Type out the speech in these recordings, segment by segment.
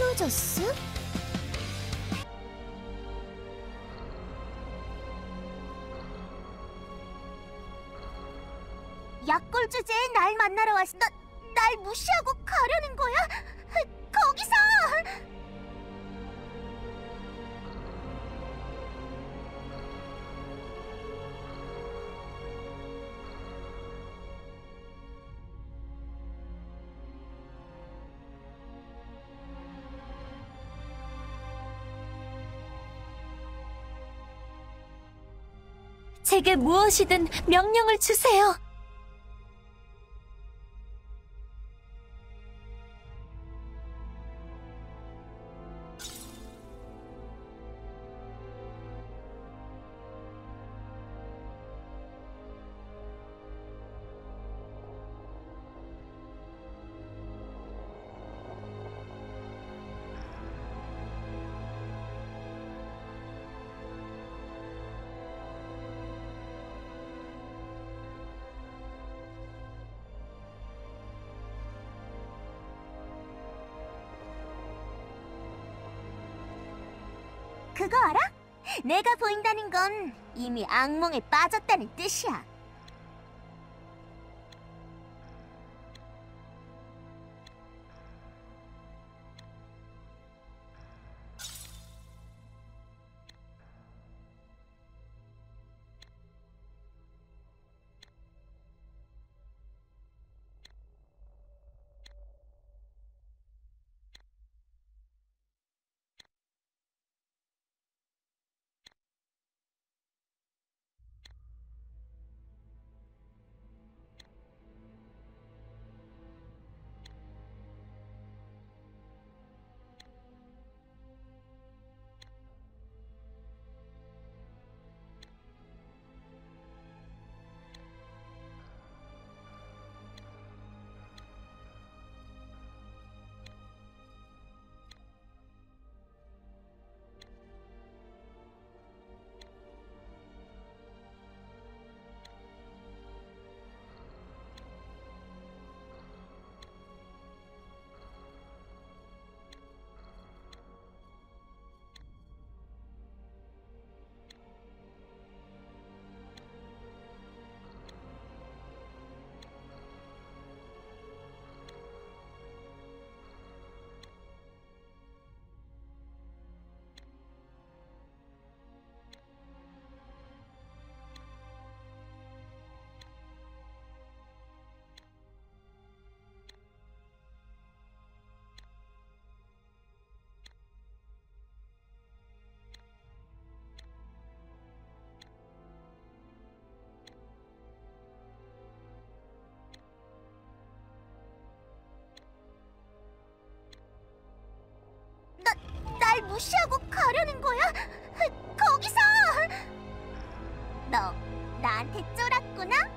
彼女すっ약골 주제에 날 만나러 와서 날 무시하고 가려는 거야? 거기서! 제게 무엇이든 명령을 주세요. 그거 알아? 내가 보인다는 건 이미 악몽에 빠졌다는 뜻이야. 날 무시하고 가려는 거야? 거기서! 너 나한테 쫄았구나?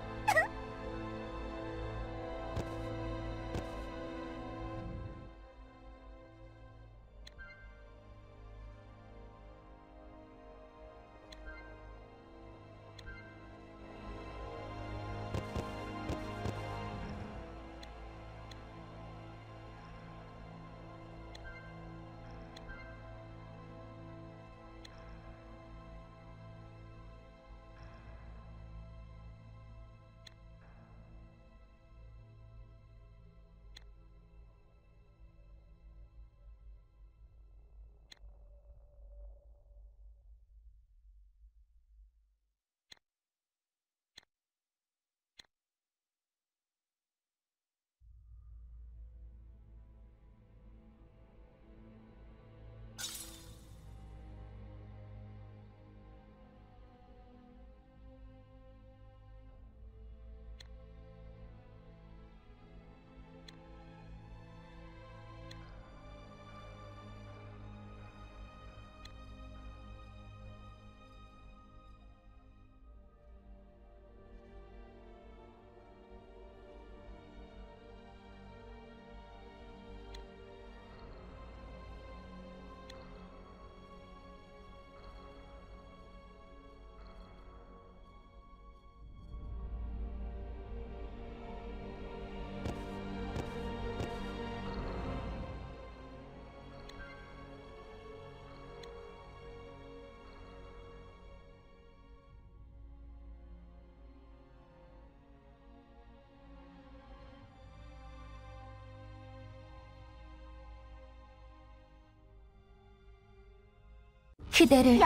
그대를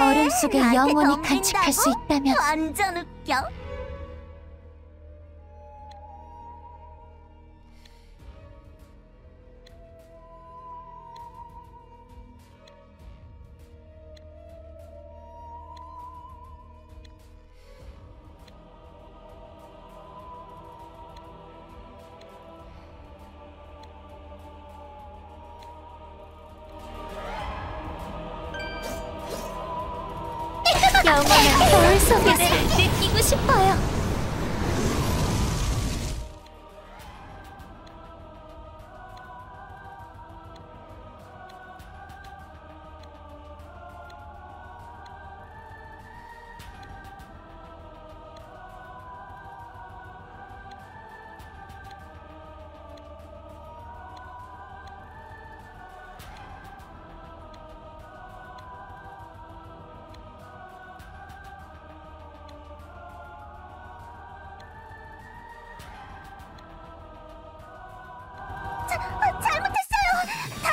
얼음 속에 영원히 간직할 수 있다면. 완전 웃겨. 영원한 겨울 속에서 느끼고 싶어요.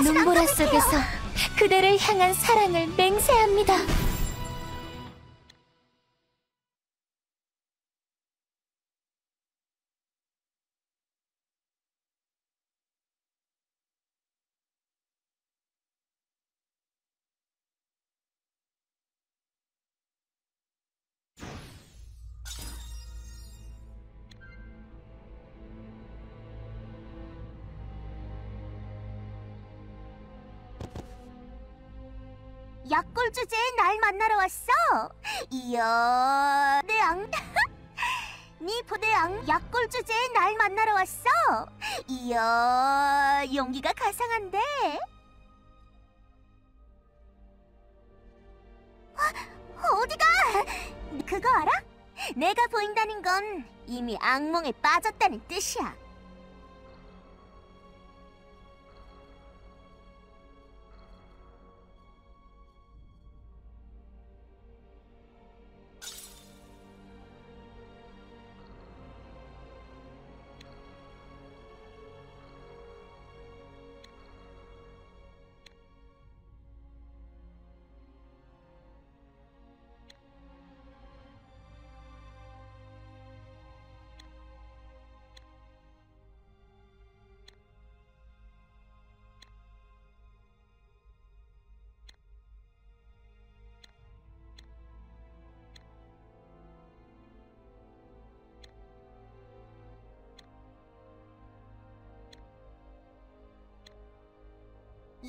눈보라 속에서 그대를 향한 사랑을 맹세합니다. 약골 주제에 날 만나러 왔어. 이야, 내 앙, 니 보내 앙. 약골 주제에 날 만나러 왔어. 이야, 용기가 가상한데. 어디가? 그거 알아? 내가 보인다는 건 이미 악몽에 빠졌다는 뜻이야.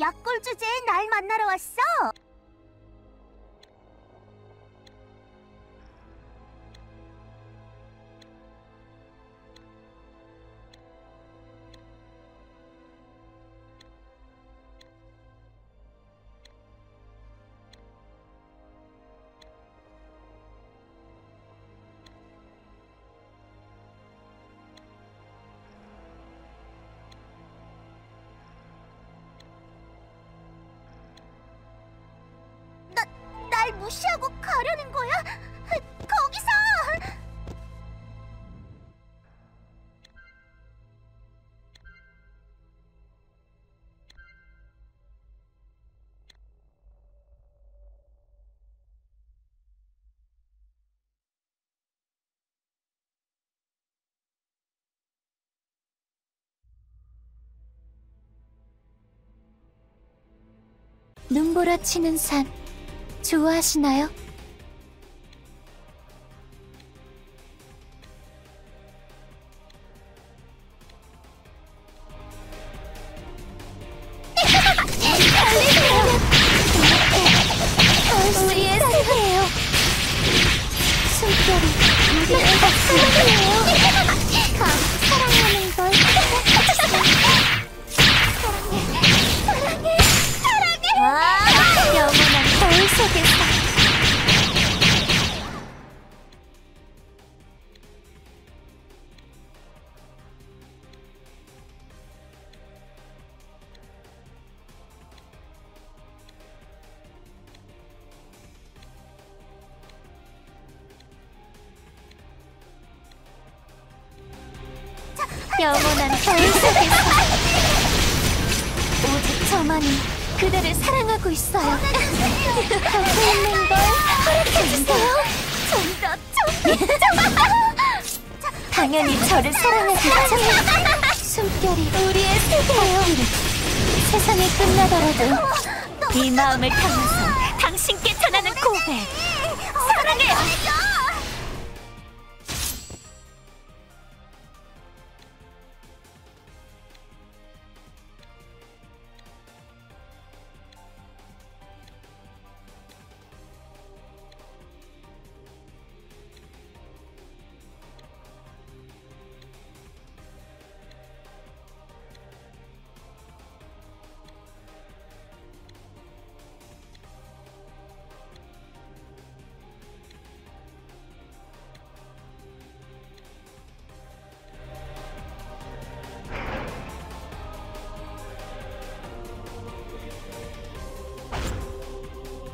약골 주제에 날 만나러 왔어. 무시하고 가려는 거야? 거기서! 눈보라 치는 산 좋아하시나요? 우리의 세계예요. 숨결이 우리의 세계예요. 사랑하는 걸 사랑해, 사랑해. 영원한 겨울 속에서 영원한 겨울 속에서 오직 저만이 그대를 사랑하고 있어요. 함께 있는 걸 허락해주세요. 좀 더. 당연히 저를 사랑하겠죠. 숨결이 우리의 세계예요. 세상이 끝나더라도 이 마음을 담아서 당신께 전하는 고백. 사랑해요.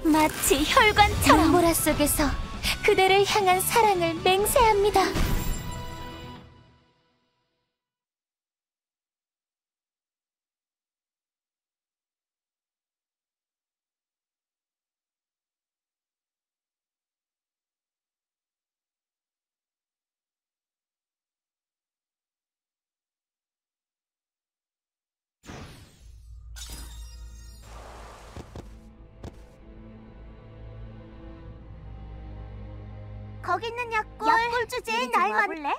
마치 혈관처럼 눈보라 속에서 그대를 향한 사랑을 맹세합니다. 거기 있는 약골 주제에 날 만날래?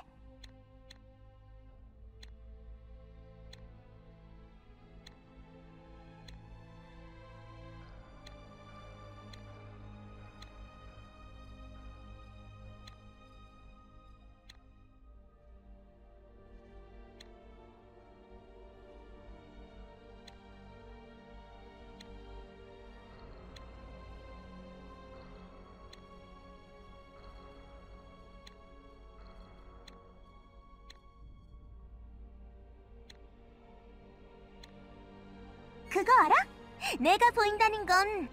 그거 알아? 내가 보인다는 건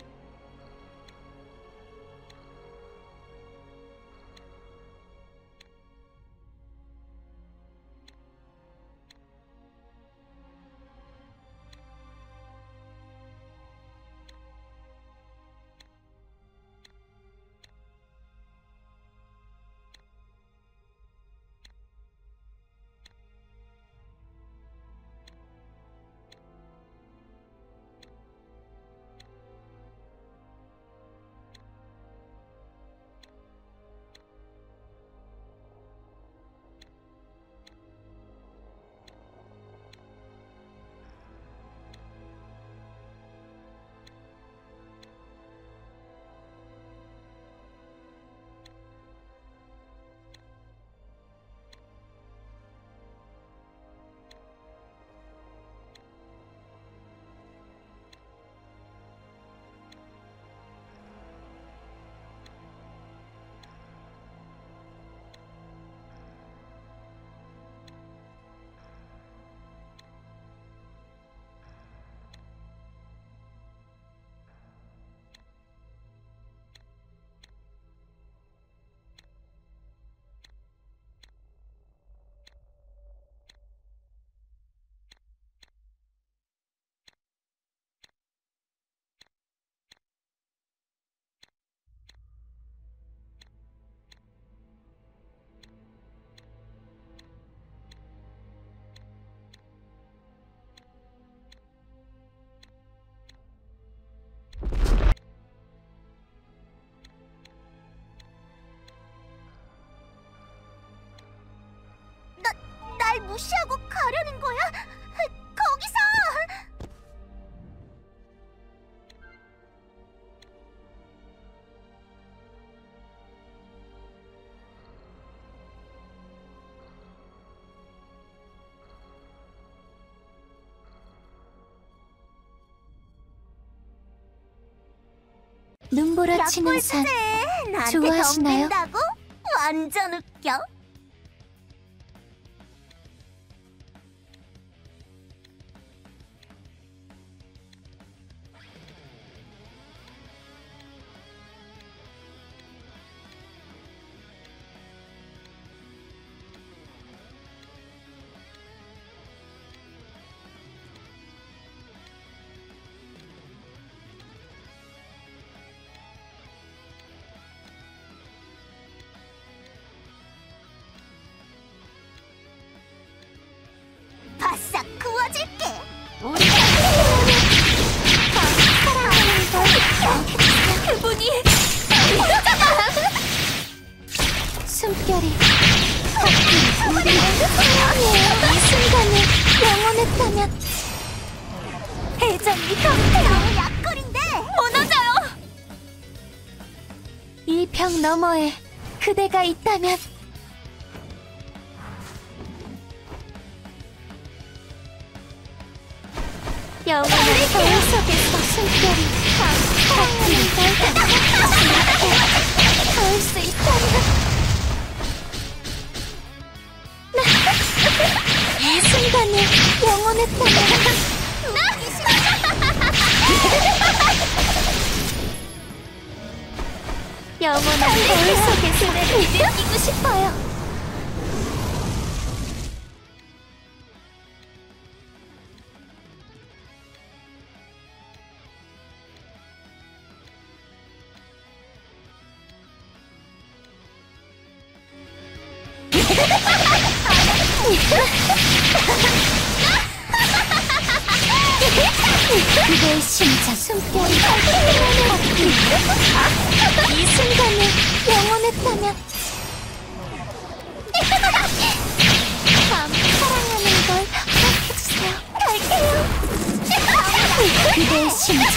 무시하고 가려는 거야? 거기서! 눈보라 치는 산 좋아하시나요? 완전 웃겨. 숨결이 가끔 모든 이 순간을 영원했다면 해전이 강태요. 약골인데 무너져요. 이 벽 너머에 그대가 있다면 영원한 거울 속에서 숨결이 가끔 닿을 수 있다면 이 순간을 영원했다면 영원한 거울 속에서 내를 느끼고 싶어요. 그대의 심장 숨결이 이 순간을 영원했다면 참 사랑하는 걸 해주세요. 갈게요. 그대의 심장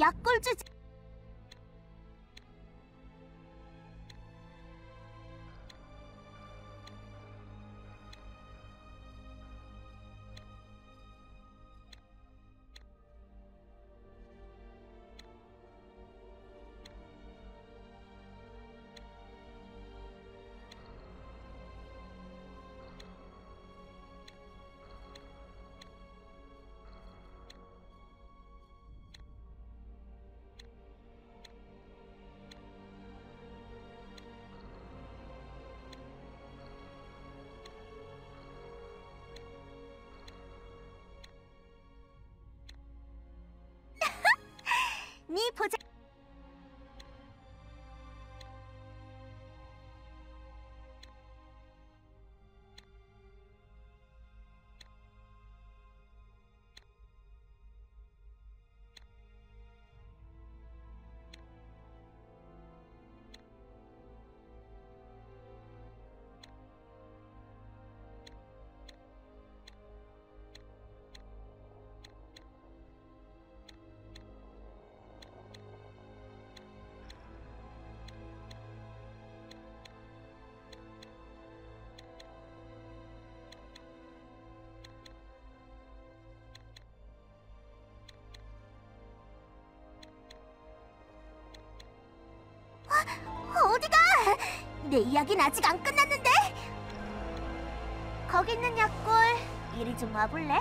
약골 주지. 보자. 내 이야기는 아직 안 끝났는데? 거기 있는 약골, 이리 좀 와볼래?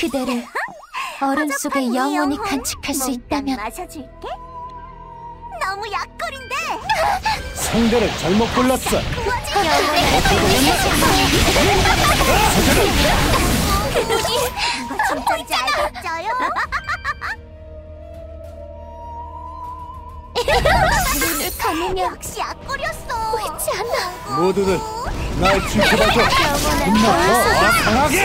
그대를 얼음 속에 영원히 간직할 수 있다면 마셔줄게. 너무 약골인데 상대를 잘못 골랐어. 그분이 진짜 알겠어요. 눈을 감으며 역시 약골이었어. 옳지 않아. 모두들 날 칭찬하고 나 강하게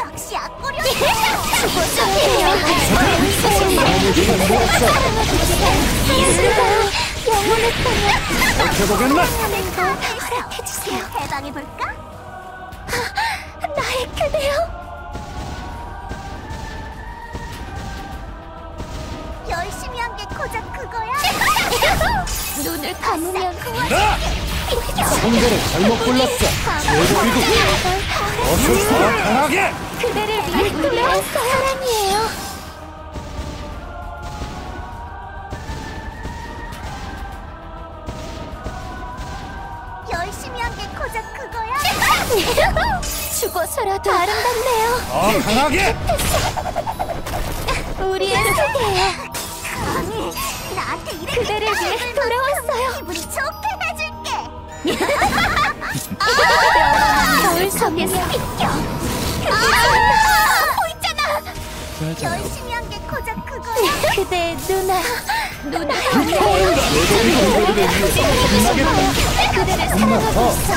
역시 악골이었어. 해방해볼까? 나의 그대요. 열심히 한 게 고작 그거야? 눈을 감으면 상대를 잘못 골랐어. 외국이고 어서 더 강하게 그대를 위해 노래할 사랑이에요. 열심히 한 게 고작 그거야? 죽어서라도 아름답네요. 더 강하게 우리의 세계예요. 나한테 이래. 그대를 위해 돌아왔어요. 기분 좋게 해줄게. 겨울 속에서 비켜. 보이잖아. 열심히 한 게 고작 그거야. 그대의 누나. 그대를 사랑하고 있어.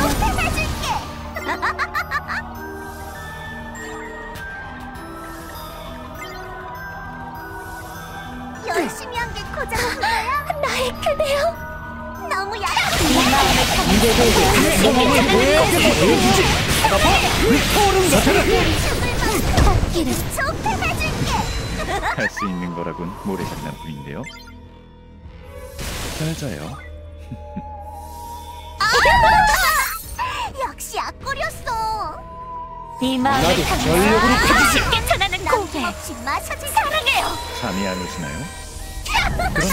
열심히 한 게 고작 그거야? 나의 그대요? 너무 약해. 할 수 있는 거라곤 모래장난 뿐인데요. 잘 자요. 역시 악골이었어. 네 마음을 전력으로 펴주지. 깨쳐나는 고개 사랑해요. 잠이 안 오시나요?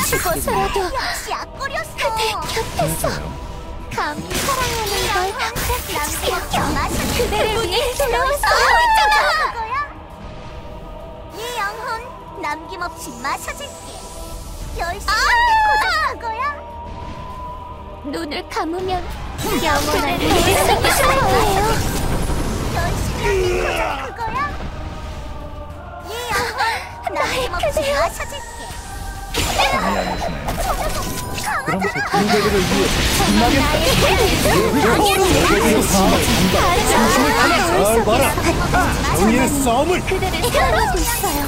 죽어서라도 역시 악골이었어. 그대 곁에서 감히 사랑하는 걸 남겨주세요. 그대를 위해 돌아왔어. 네 영혼 남김없이 마셔줄게. 열심히 한 게 고작 그거야? 눈을 감으면 영원한 그대를 쓰고 싶어요. 열심히 한 게 고작 그거야? 네 영혼 남김없이 마셔줄게. 그럼 군대들을 위해 빛나겠다. 너희들의 싸움을 잘 봐라. 너희의 싸움을 그대를 사랑하고 있어요.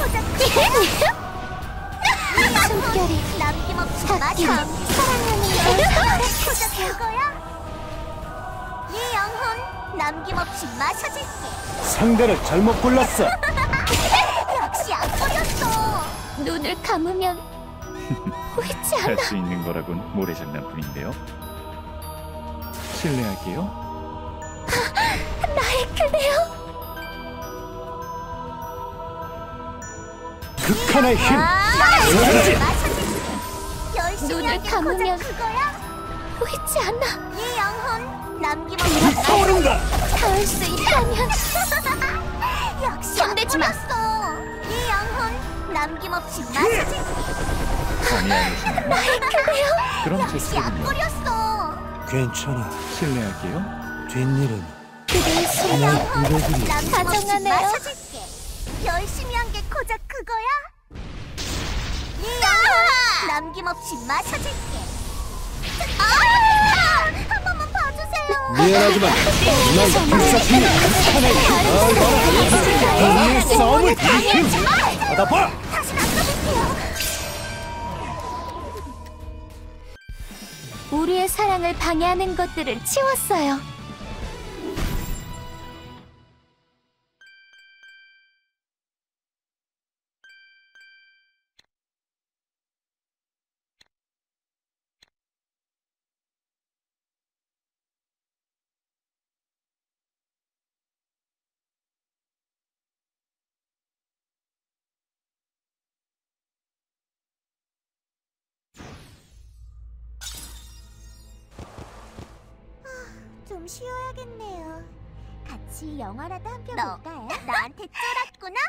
숨결이 남김없이 마셔주세요. 네 영혼 남김없이 마셔줄게. 상대를 잘못 골랐어. 역시 악골이었어. 눈을 감으면 할 수 있는 거라곤 모래장난뿐인데요. 실례할게요. 나의 그대요. 천의 힘! 오로지! 눈을 감으면 보이지 않나? 이 영혼 남김없이 서른다! 닿을 수 있다면 역시 손대지 마! 이 영혼 남김없이 마시지! 마이클이요? 그럼 역시 앞골이었어! 괜찮아, 실례할게요. 뒷일은 그대의 영혼 남김없이 마셔줄게! 열심히 한 게 고작 그거야? 이 영혼 남김없이 마셔줄게! 한 번만 봐주세요. 미안하지만 난 불쌍히 하나의 우리의 싸움을 이기고 받아봐. 다시 낚아볼게요. 우리의 사랑을 방해하는 것들을 치웠어요. 좀 쉬어야겠네요. 같이 영화라도 한 편 볼까요? 나한테 쫄았구나?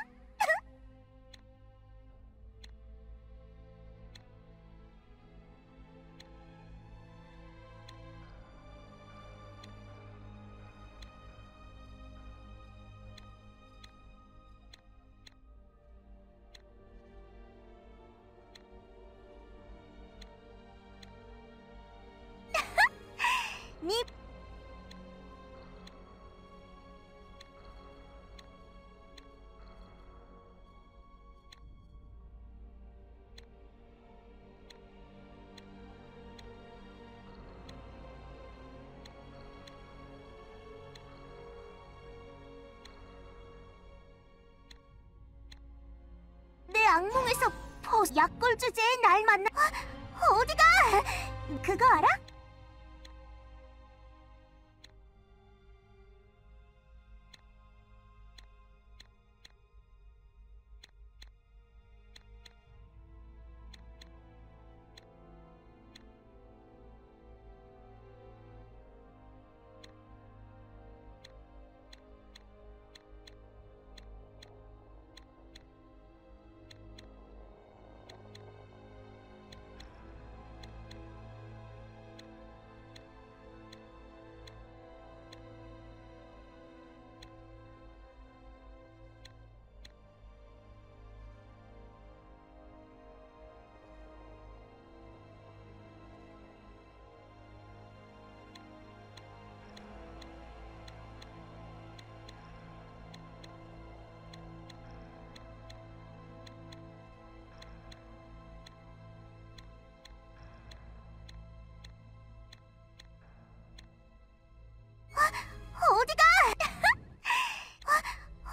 니 악몽에서 약골 주제에 날 만나... 어디가? 그거 알아?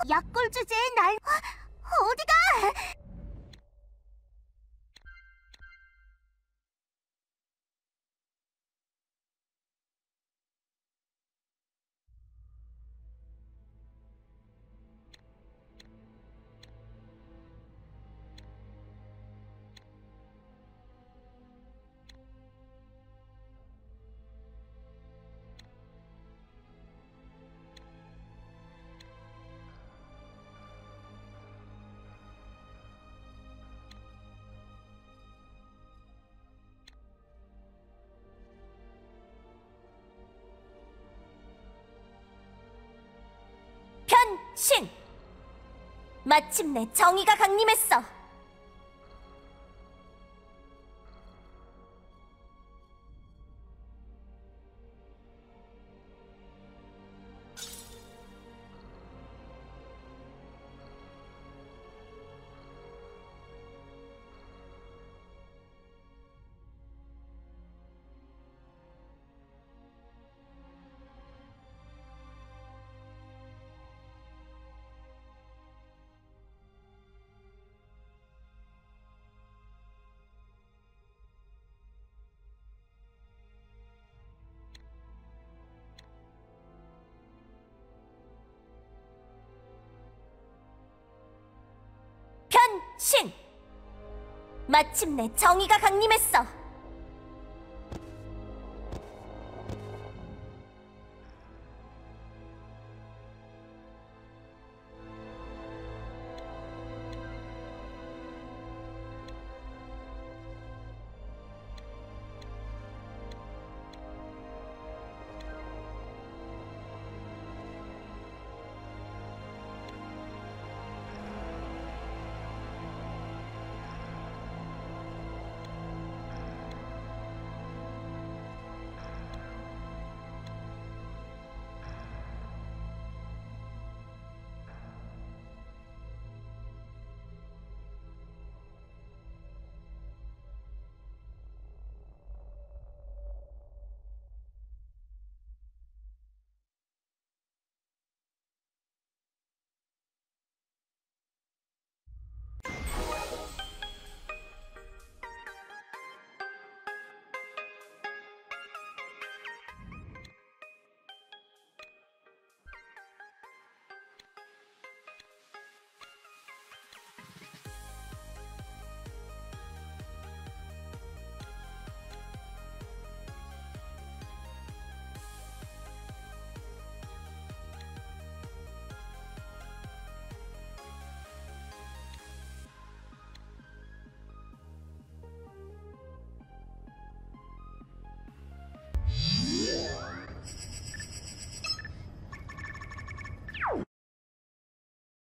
약골 주제에 날... 어디가? 신! 마침내 정의가 강림했어! 신! 마침내 정의가 강림했어.